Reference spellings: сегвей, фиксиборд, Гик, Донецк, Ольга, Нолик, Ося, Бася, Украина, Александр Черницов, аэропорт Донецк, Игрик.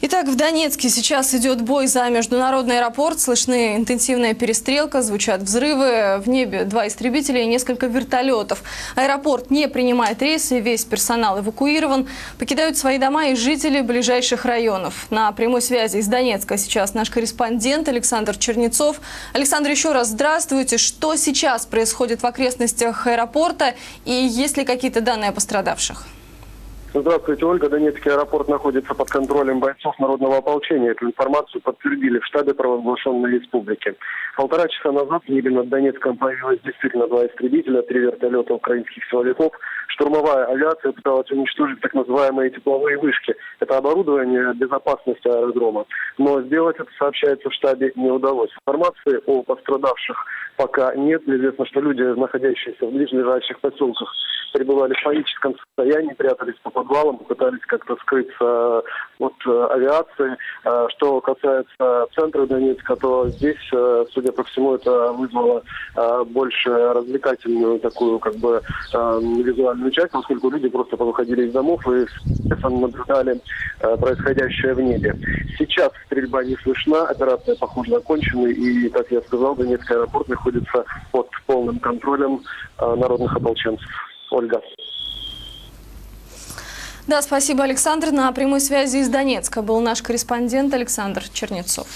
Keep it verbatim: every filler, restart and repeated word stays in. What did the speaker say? Итак, в Донецке сейчас идет бой за международный аэропорт. Слышны интенсивная перестрелка, звучат взрывы. В небе два истребителя и несколько вертолетов. Аэропорт не принимает рейсы, весь персонал эвакуирован. Покидают свои дома и жители ближайших районов. На прямой связи из Донецка сейчас наш корреспондент Александр Черницов. Александр, еще раз здравствуйте. Что сейчас происходит в окрестностях аэропорта и есть ли какие-то данные о пострадавших? Здравствуйте, Ольга. Донецкий аэропорт находится под контролем бойцов народного ополчения. Эту информацию подтвердили в штабе провозглашенной республики. Полтора часа назад в небе над Донецком появилось действительно два истребителя, три вертолета украинских силовиков. Штурмовая авиация пыталась уничтожить так называемые тепловые вышки. Это оборудование безопасности аэродрома. Но сделать это, сообщается, в штабе не удалось. Информации о пострадавших пока нет. Известно, что люди, находящиеся в ближайших поселках, пребывали в паническом состоянии, прятались по подвалам, пытались как-то скрыться от авиации. Что касается центра Донецка, то здесь, судя по всему, это вызвало больше развлекательную такую как бы визуальную часть, поскольку люди просто повыходили из домов и наблюдали происходящее в небе. Сейчас стрельба не слышна, операция, похоже, окончена, и, как я сказал, Донецкий аэропорт находится под полным контролем народных ополченцев. Ольга. Да, спасибо, Александр. На прямой связи из Донецка был наш корреспондент Александр Черницов.